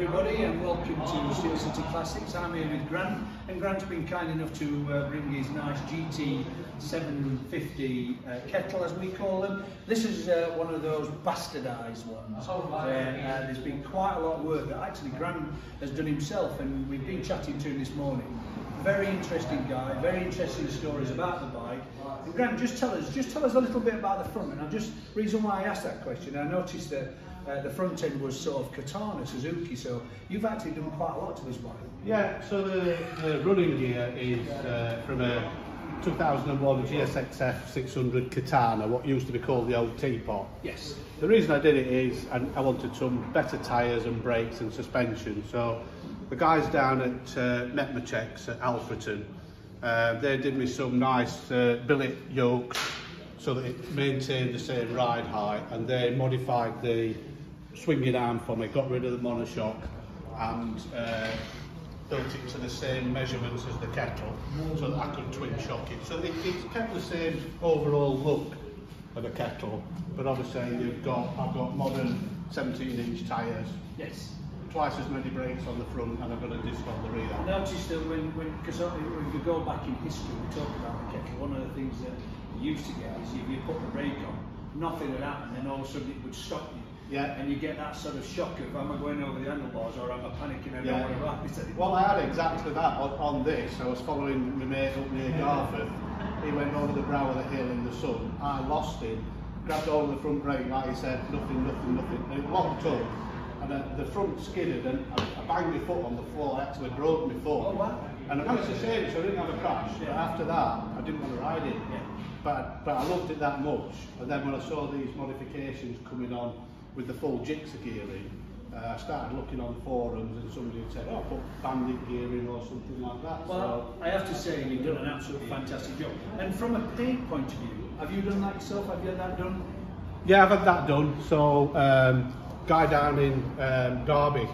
everybody, and welcome to Steel City Classics. I'm here with Grant, and Grant's been kind enough to bring his nice GT 750 kettle, as we call them. This is one of those bastardised ones. There's been quite a lot of work that actually Grant has done himself, and we've been chatting to him this morning. Very interesting guy, very interesting stories about the bike. And Grant, just tell us a little bit about the front. And I just, reason why I asked that question, I noticed that the front end was sort of Katana, Suzuki, so you've actually done quite a lot to this bike. Yeah, so the running gear is from a 2001 GSXF 600 Katana, what used to be called the old teapot. Yes. The reason I did it is I wanted some better tyres and brakes and suspension, so the guys down at Metmachex at Alfreton, they did me some nice billet yokes so that it maintained the same ride height, and they modified the swinging arm for me, got rid of the monoshock and built it to the same measurements as the kettle so that I could twin shock it. So it kept the same overall look of the kettle, but obviously I've got modern 17-inch tyres. Yes. Twice as many brakes on the front, and I've got a disc on the rear. I noticed that when you go back in history, we talked about the kettle, one of the things that you used to get is if you put the brake on, nothing would happen, and then all of a sudden it would stop you. Yeah. And you get that sort of shock of, am I going over the handlebars or am I panicking and I don't want to ride? Well, I had exactly that on this. I was following my mate up near Garford. He went over the brow of the hill in the sun. I lost him, grabbed over the front brake, like he said, nothing, and it locked up. And the front skidded, and I banged my foot on the floor. I actually broke my foot. Oh, wow. And I managed to save it, so I didn't have a crash. Yeah. But after that, I didn't want to ride it. Yeah. But I loved it that much. And then when I saw these modifications coming on with the full Gixxer gearing, I started looking on forums, and somebody had said, oh, put bandit gearing or something like that. Well, so I have to say, you've done an absolutely fantastic job. And from a paint point of view, have you done that yourself? Have you had that done? Yeah, I've had that done. So, guy down in Derby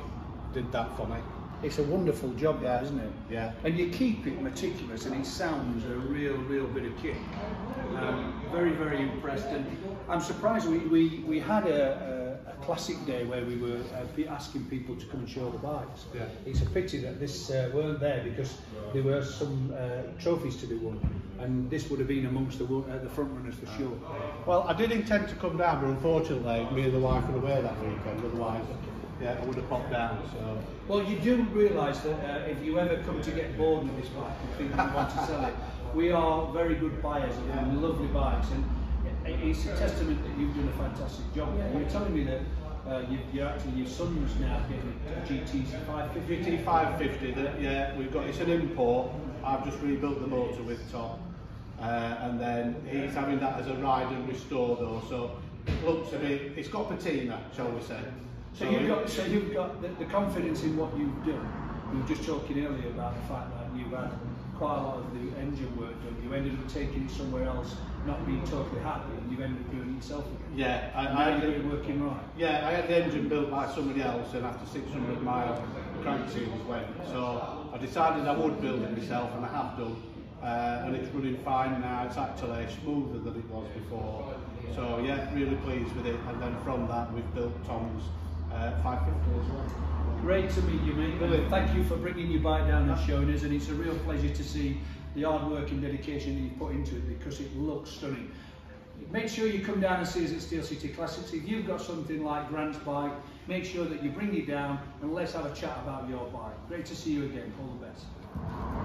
did that for me. It's a wonderful job, that, isn't it? Yeah. And you keep it meticulous, and it sounds a real bit of kick. Very impressed, and I'm surprised we had a classic day where we were asking people to come and show the bikes. Yeah. It's a pity that this weren't there, because there were some trophies to be won, and this would have been amongst the front runners for sure. Well, I did intend to come down, but unfortunately me and the wife were away that weekend, otherwise yeah, I would have popped down. So. Well, you do realise that if you ever come to get bored with this bike and think you want to sell it, we are very good buyers and lovely bikes, and it's a testament that you've done a fantastic job. Yeah. You're telling me that your son's now getting a GT 550. GT 550, yeah, we've got, it's an import. I've just rebuilt the motor with Tom, and then he's having that as a ride and restore though. So it looks a bit, it's got patina, shall we say? So, you've got the confidence in what you've done. We were just talking earlier about the fact that you've had quite a lot of the engine work done. You ended up taking it somewhere else, not being totally happy, and you ended up doing it yourself again. Yeah, now you're working right. Yeah, I had the engine built by somebody else, and after 600 miles, the crank seals went. So I decided I would build it myself, and I have done. And it's running fine now. It's actually smoother than it was before. So yeah, really pleased with it. And then from that, we've built Tom's 550 as well. Great to meet you, mate. Brilliant. Thank you for bringing your bike down and showing us, and it's a real pleasure to see the hard work and dedication that you've put into it, because it looks stunning. Make sure you come down and see us at Steel City Classics. If you've got something like Grant's bike, make sure that you bring it down and let's have a chat about your bike. Great to see you again. All the best.